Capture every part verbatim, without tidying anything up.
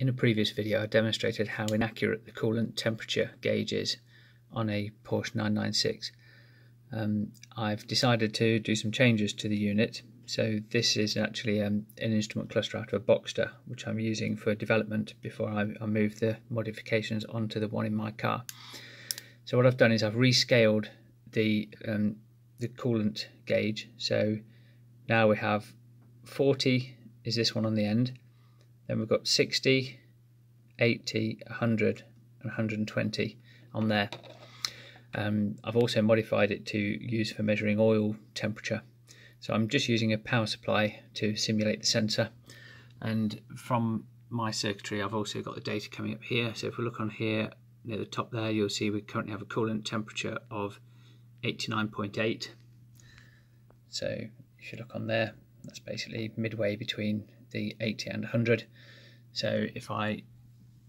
In a previous video I demonstrated how inaccurate the coolant temperature gauge is on a Porsche nine nine six. Um, I've decided to do some changes to the unit, so this is actually um, an instrument cluster out of a Boxster which I'm using for development before I, I move the modifications onto the one in my car. So what I've done is I've rescaled the, um, the coolant gauge, so now we have forty is this one on the end, then we've got sixty, eighty, one hundred and one hundred twenty on there. Um, I've also modified it to use for measuring oil temperature. So I'm just using a power supply to simulate the sensor, and from my circuitry I've also got the data coming up here. So if we look on here near the top there, you'll see we currently have a coolant temperature of eighty-nine point eight. So if you look on there, that's basically midway between the eighty and one hundred. So if I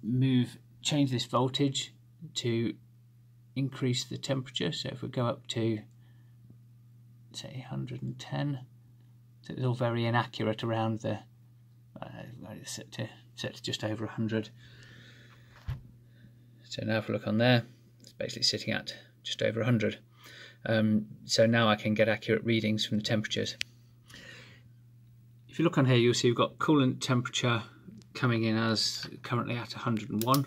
move, change this voltage to increase the temperature, so if we go up to say one hundred ten, so it's all very inaccurate around the uh, it's set to set to just over one hundred. So now if we look on there, it's basically sitting at just over one hundred. Um, so now I can get accurate readings from the temperatures. If you look on here, you'll see we've got coolant temperature coming in as currently at one hundred and one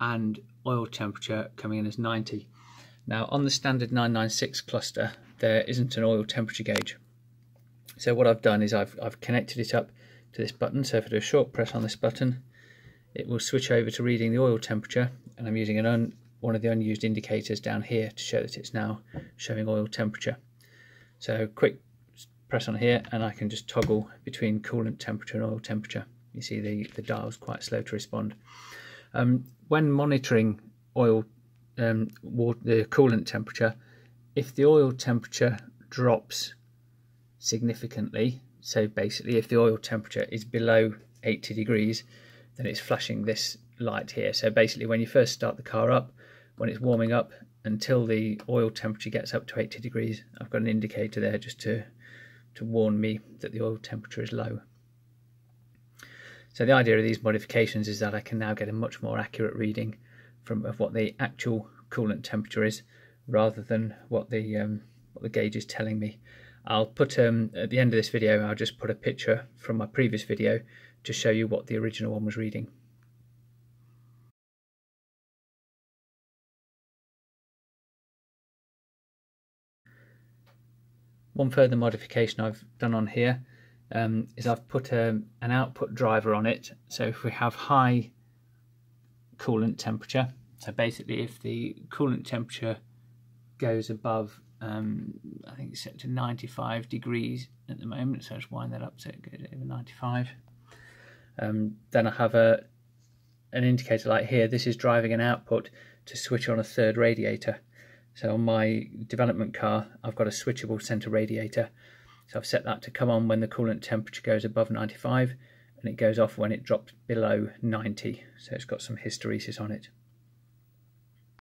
and oil temperature coming in as ninety. Now on the standard nine nine six cluster there isn't an oil temperature gauge. So what I've done is I've, I've connected it up to this button, so if I do a short press on this button it will switch over to reading the oil temperature, and I'm using an un, one of the unused indicators down here to show that it's now showing oil temperature. So quick press on here and I can just toggle between coolant temperature and oil temperature. You see the, the dial's quite slow to respond. Um, when monitoring oil, um, water, the coolant temperature, if the oil temperature drops significantly, so basically if the oil temperature is below eighty degrees, then it's flashing this light here. So basically when you first start the car up, when it's warming up until the oil temperature gets up to eighty degrees, I've got an indicator there just to to warn me that the oil temperature is low. So the idea of these modifications is that I can now get a much more accurate reading from of what the actual coolant temperature is, rather than what the um, what the gauge is telling me. I'll put um, at the end of this video I'll just put a picture from my previous video to show you what the original one was reading. One further modification I've done on here um, is I've put um, an output driver on it. So if we have high coolant temperature, so basically if the coolant temperature goes above, um, I think it's set to ninety-five degrees at the moment, so I'll just wind that up so it goes over ninety-five. Um, then I have a, an indicator like here. This is driving an output to switch on a third radiator. So on my development car, I've got a switchable centre radiator. So I've set that to come on when the coolant temperature goes above ninety-five, and it goes off when it drops below ninety. So it's got some hysteresis on it.